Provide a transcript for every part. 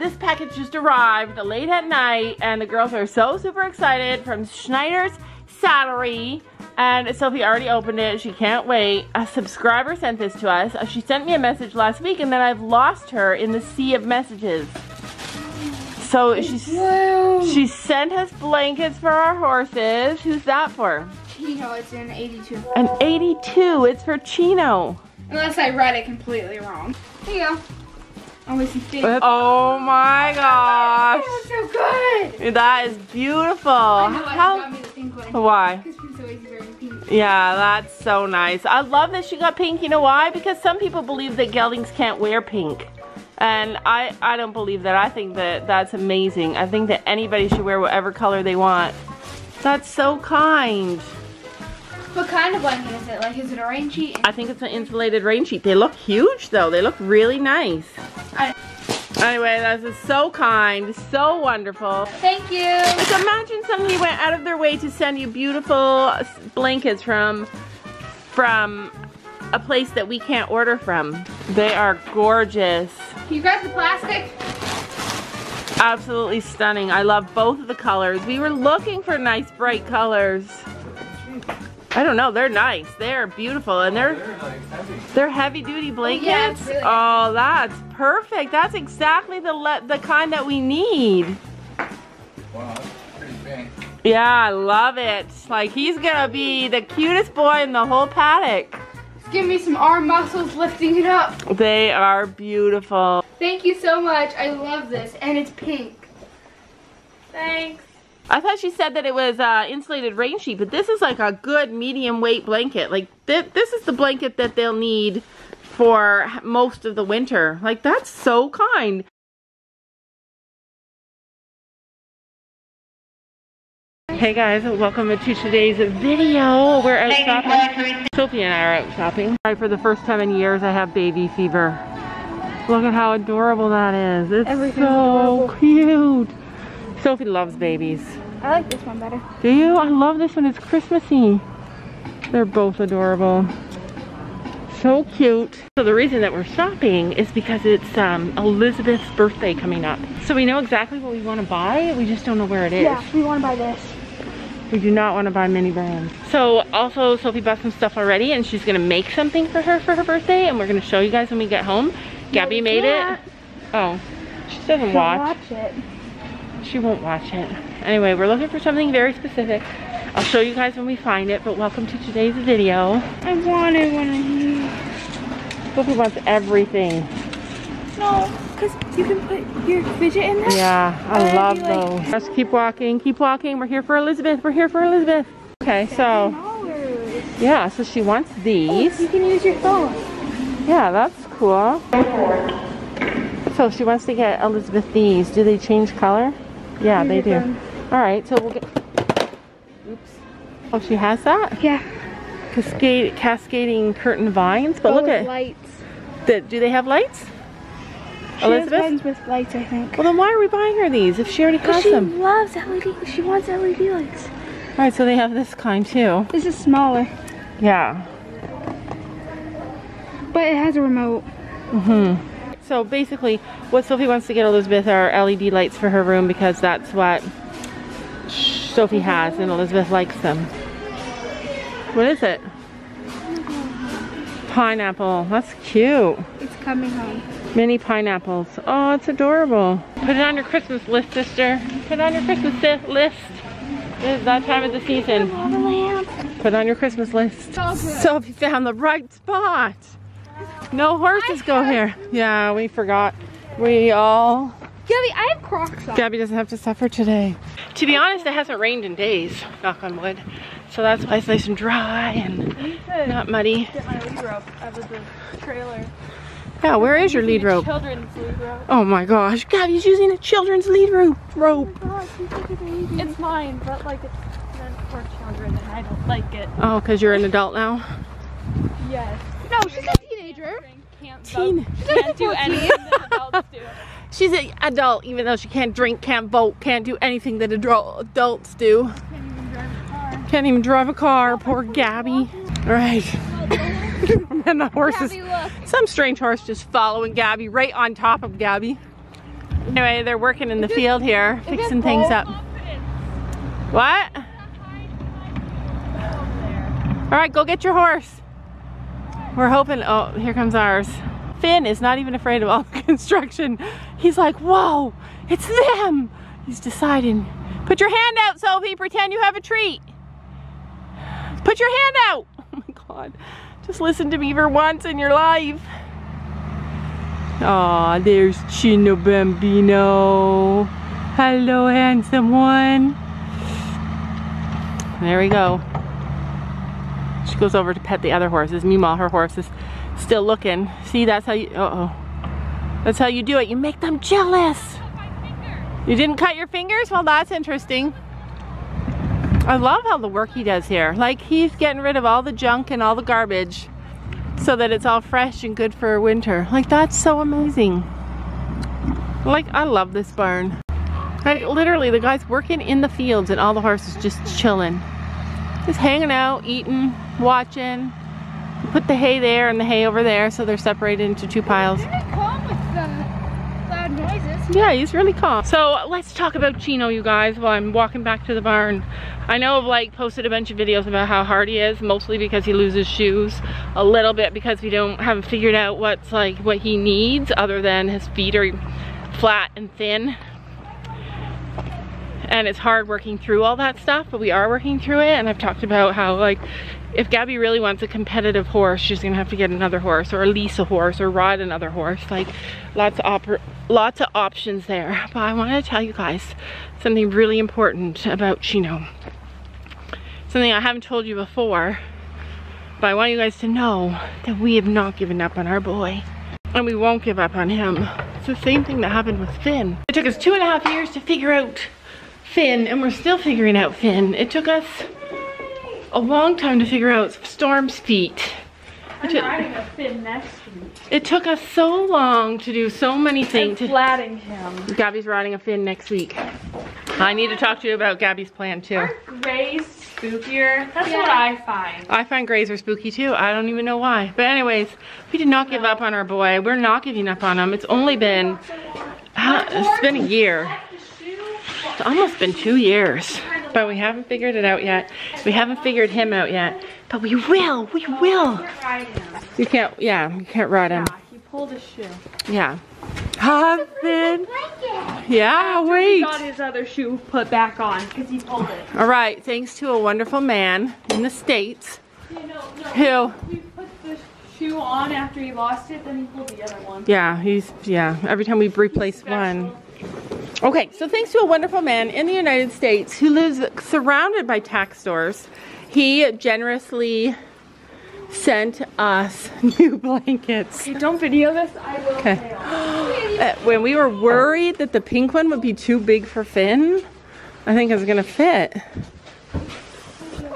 this package just arrived late at night, and the girls are so super excited, from Schneider's Saddlery. And Sophie already opened it. She can't wait. A subscriber sent this to us. She sent me a message last week, and then I've lost her in the sea of messages. So she sent us blankets for our horses. Who's that for? Chino. It's an 82. An 82. It's for Chino. Unless I read it completely wrong. There you go. Oh my gosh. That was so good. That is beautiful. I know. How? She got me the pink one. Why? Because she's always wearing pink. Yeah, that's so nice. I love that she got pink. You know why? Because some people believe that geldings can't wear pink. And I don't believe that. I think that that's amazing. I think that anybody should wear whatever color they want. That's so kind. What kind of blanket is it? Like, is it a rain sheet? I think it's an insulated rain sheet. They look huge, though. They look really nice. Anyway, that is so kind, so wonderful. Thank you. Like, imagine somebody went out of their way to send you beautiful blankets from a place that we can't order from. They are gorgeous. Can you grab the plastic? Absolutely stunning. I love both of the colors. We were looking for nice, bright colors. I don't know, they're nice. They're beautiful, and they're like heavy. They're heavy-duty blankets. Oh, yeah, really nice. That's perfect. That's exactly the kind that we need. Wow, that's pretty big. Yeah, I love it. Like, he's gonna be the cutest boy in the whole paddock. Just give me some arm muscles lifting it up. They are beautiful. Thank you so much. I love this, and it's pink. Thanks. I thought she said that it was insulated rain sheet, but this is like a good medium weight blanket. Like, this is the blanket that they'll need for most of the winter. Like, that's so kind. Hey guys, welcome to today's video. We're out shopping. Sophie and I are out shopping. For the first time in years, I have baby fever. Look at how adorable that is. It's so cute. Sophie loves babies. I like this one better. Do you? I love this one. It's Christmassy. They're both adorable. So cute. So the reason that we're shopping is because it's Elizabeth's birthday coming up. So we know exactly what we want to buy. We just don't know where it is. Yeah, we want to buy this. We do not want to buy many brands. So also Sophie bought some stuff already, and she's going to make something for her birthday, and we're going to show you guys when we get home. Gabby made it. Oh, she doesn't watch it. She won't watch it. Anyway, we're looking for something very specific. I'll show you guys when we find it, but welcome to today's video. I wanted one of these. Sophie wants everything. No, because you can put your fidget in there. Yeah, I love those. Let's keep walking, keep walking. We're here for Elizabeth, we're here for Elizabeth. Okay, so. Yeah, so she wants these. Oh, you can use your phone. Yeah, that's cool. So she wants to get Elizabeth these. Do they change color? Yeah, they do. Alright, so we'll get... Oops. Oh, she has that? Yeah. Cascading curtain vines. But look at... lights. Do they have lights? She Elizabeth? Has ones with lights, I think. Well, then why are we buying her these if she already has them? She loves LED. She wants LED lights. Alright, so they have this kind too. This is smaller. Yeah. But it has a remote. Mm-hmm. So basically, what Sophie wants to get Elizabeth are LED lights for her room, because that's what Sophie has, and Elizabeth likes them. What is it? Pineapple. That's cute. It's coming home. Mini pineapples. Oh, it's adorable. Put it on your Christmas list, sister. Put it on your Christmas list. It is that time of the season. Put it on your Christmas list. Sophie found the right spot. No horses go here. Yeah, we forgot. We all... Gabby, I have Crocs on. Gabby doesn't have to suffer today. To be honest, it hasn't rained in days, knock on wood. So that's why it's nice and dry and not muddy. Get my lead rope out of the trailer. Yeah, where is your lead rope? Children's lead rope. Oh my gosh, Gabby's using a children's lead rope. Oh my gosh, it's mine, but like it's meant for children, and I don't like it. Oh, because you're an adult now? Yes. No, she's a teenager. Can't do anything that adults do. She's an adult, even though she can't drink, can't vote, can't do anything that adults do. Can't even drive a car. Can't even drive a car, poor Gabby. All right. And the horses. Gabby, some strange horse just following Gabby, right on top of Gabby. Anyway, they're working in the field here, fixing things up. What? All right, go get your horse. We're hoping, oh, here comes ours. Finn is not even afraid of all the construction. He's like, whoa, it's them. He's deciding. Put your hand out, Sophie, pretend you have a treat. Put your hand out. Oh my God, just listen to me for once in your life. Aw, there's Chino Bambino. Hello, handsome one. There we go. She goes over to pet the other horses. Meanwhile, her horse is still looking. See, that's how you, that's how you do it. You make them jealous. You didn't cut your fingers? Well, that's interesting. I love how the work he does here. Like, he's getting rid of all the junk and all the garbage so that it's all fresh and good for winter. Like, that's so amazing. Like, I love this barn. Like, literally, the guy's working in the fields and all the horses just chilling. Just hanging out, eating, watching. Put the hay there and the hay over there so they're separated into two piles. He's really calm with the loud noises. Yeah, he's really calm. So let's talk about Chino, you guys, while I'm walking back to the barn. I know I've like posted a bunch of videos about how hard he is, mostly because he loses shoes, a little bit because we haven't figured out what's like what he needs other than his feet are flat and thin. And it's hard working through all that stuff, but we are working through it. And I've talked about how, like, if Gabby really wants a competitive horse, she's gonna have to get another horse or lease a horse or ride another horse. Like, lots of options there. But I wanna tell you guys something really important about Chino. Something I haven't told you before, but I want you guys to know that we have not given up on our boy. And we won't give up on him. It's the same thing that happened with Finn. It took us 2.5 years to figure out Finn, and we're still figuring out Finn. It took us a long time to figure out Storm's feet. I'm riding a Finn next week. It took us so long to do so many things. I'm flatting him. Gabby's riding a Finn next week. I need to talk to you about Gabby's plan too. Aren't grays spookier? That's what I find. I find grays are spooky too. I don't even know why. But anyways, we did not give up on our boy. We're not giving up on him. It's only been, it's been a year. It's almost been 2 years, but we haven't figured it out yet. We haven't figured him out yet, but we will. We will. You can't. Yeah, you can't ride him. He pulled his shoe. Yeah. Husband. Yeah. Wait. He got his other shoe put back on because he pulled it. All right. Thanks to a wonderful man in the States. Who? We put the shoe on after he lost it, then he pulled the other one. Yeah. Every time we replace one. Okay, so thanks to a wonderful man in the United States who lives surrounded by tack stores, he generously sent us new blankets. Okay, don't video this, I will fail. When we were worried that the pink one would be too big for Finn, I think it was gonna fit.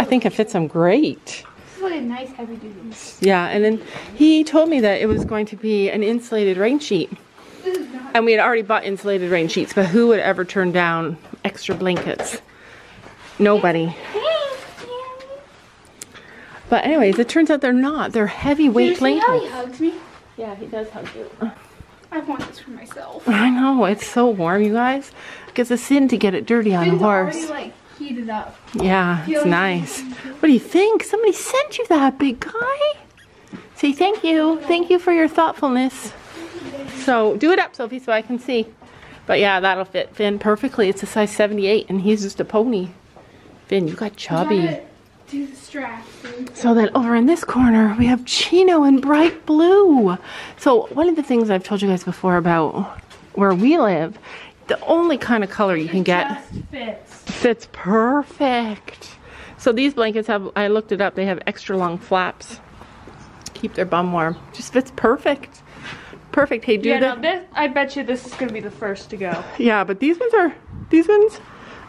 I think it fits him great. What a nice heavy duty. Yeah, and then he told me that it was going to be an insulated rain sheet. And we had already bought insulated rain sheets, but who would ever turn down extra blankets? Nobody. But anyways, it turns out they're not. They're heavyweight blankets. Did you see how he hugs me? Yeah, he does hug you. I want this for myself. I know, it's so warm, you guys. It's a sin to get it dirty on the horse. It's already like heated up. Yeah, it's nice. What do you think? Somebody sent you that, big guy. Say thank you. Thank you for your thoughtfulness. So do it up, Sophie, so I can see. But yeah, that'll fit Finn perfectly. It's a size 78 and he's just a pony. Finn, you got chubby. Do the straps. So then over in this corner, we have Chino in bright blue. So one of the things I've told you guys before about where we live, the only kind of color you can get fits perfect. So these blankets have, I looked it up, they have extra long flaps. Keep their bum warm. Just fits perfect. Perfect. Hey, this, I bet you this is going to be the first to go. Yeah, but these ones,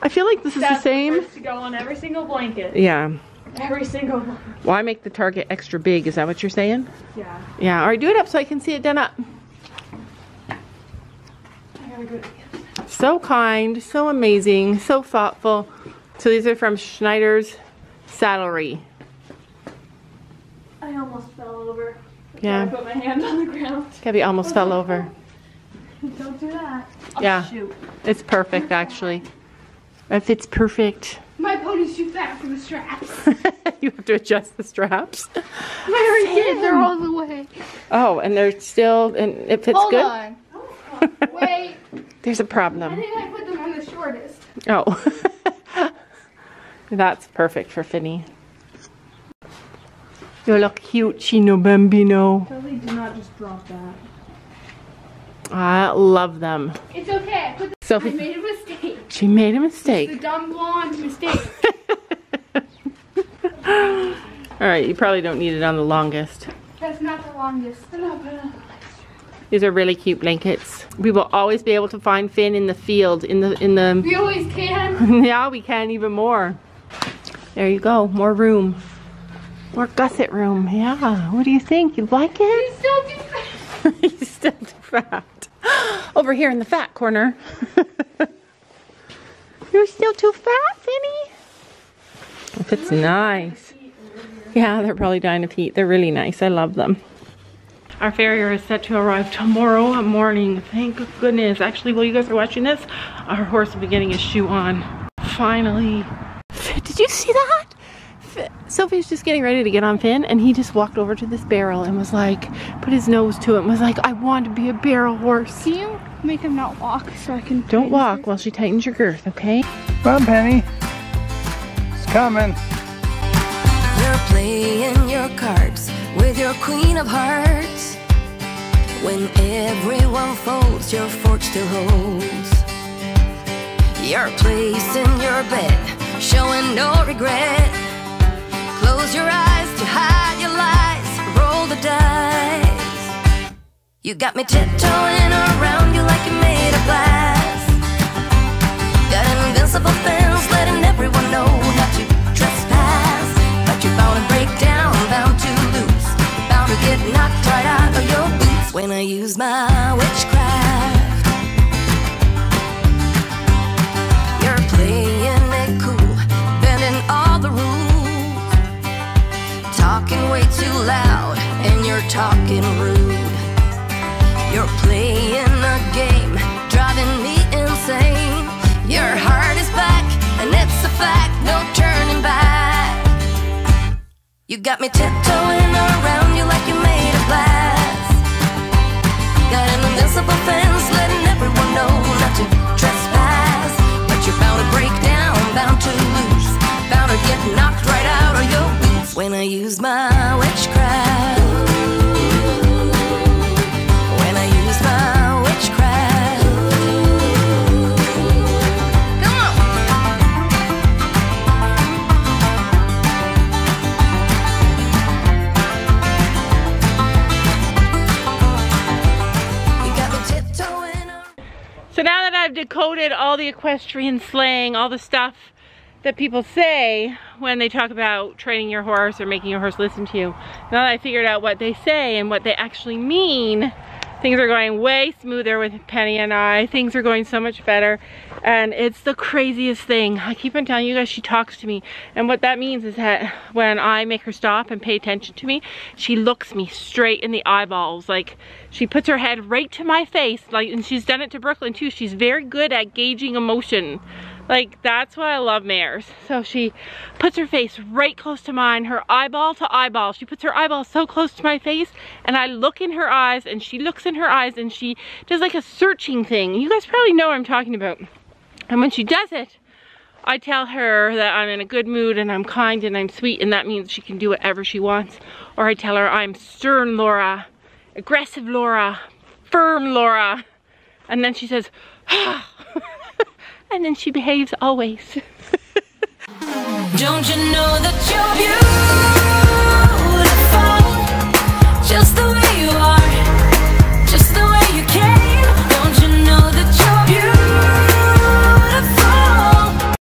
I feel like this is the same. That's the first to go on every single blanket. Yeah. Every single one. Why make the target extra big? Is that what you're saying? Yeah. Yeah. All right, do it up so I can see it done up. I gotta go to the so kind, so amazing, so thoughtful. So these are from Schneider's Saddlery. I almost fell over. Yeah. I put my hand on the ground. Gabby almost fell over. Don't do that. Oh, yeah, shoot. It's perfect, actually. It fits perfect. My pony's too fat for the straps. You have to adjust the straps. I already did. They're all the way. Oh, and they're still, and it fits good? Hold on. Wait. There's a problem. I think I put them on the shortest. Oh. That's perfect for Finny. You look cute, Chino Bambino. Totally did not just drop that. I love them. It's okay. Sophie, I made a mistake. She made a mistake. It's a dumb blonde mistake. Alright, you probably don't need it on the longest. That's not the longest. These are really cute blankets. We will always be able to find Finn in the field. In the. We always can. Yeah, we can even more. There you go. More room. More gusset room. Yeah. What do you think? You like it? He's still too fat. He's still too fat. Over here in the fat corner. You're still too fat, Finny. It fits nice. Yeah, they're probably dying of heat. They're really nice. I love them. Our farrier is set to arrive tomorrow morning. Thank goodness. Actually, while you guys are watching this, our horse will be getting his shoe on. Finally. Did you see that? Sophie's just getting ready to get on Finn, and he just walked over to this barrel and was like, put his nose to it and was like, I want to be a barrel horse. Can you make him not walk so I can... Don't walk while she tightens your girth, okay? Come on, Penny. It's coming. You're playing your cards with your queen of hearts. When everyone folds, your fortune still holds. You're placing your bet, showing no regret. Close your eyes to hide your lies, roll the dice. You got me tiptoeing around you like you made of glass. Got an invincible fence, letting everyone know not to trespass. But you're bound to break down, bound to lose, bound to get knocked right out of your boots when I use my witchcraft. You're playing it cool, bending all the rules. Talking way too loud, and you're talking rude. You're playing a game, driving me insane. Your heart is back, and it's a fact, no turning back. You got me tiptoeing around you like you made of glass. Got an invincible fence, letting everyone know not to trespass. But you're bound to break down, bound to lose, bound to get knocked right out of your boots when I use my witchcraft. Ooh, when I use my witchcraft. Ooh. Come on. You got me tiptoeing. So now that I've decoded all the equestrian slang, all the stuff that people say when they talk about training your horse or making your horse listen to you. Now that I figured out what they say and what they actually mean, things are going way smoother with Penny and I. Things are going so much better. And it's the craziest thing. I keep on telling you guys, she talks to me. And what that means is that when I make her stop and pay attention to me, she looks me straight in the eyeballs. Like, she puts her head right to my face. Like, and she's done it to Brooklyn too. She's very good at gauging emotion. Like, that's why I love mares. So she puts her face right close to mine, her eyeball to eyeball. She puts her eyeball so close to my face, and I look in her eyes, and she looks in her eyes, and she does like a searching thing. You guys probably know what I'm talking about. And when she does it, I tell her that I'm in a good mood and I'm kind and I'm sweet, and that means she can do whatever she wants. Or I tell her I'm stern Laura, aggressive Laura, firm Laura. And then she says, ah. And then she behaves always. Don't you know that you're beautiful?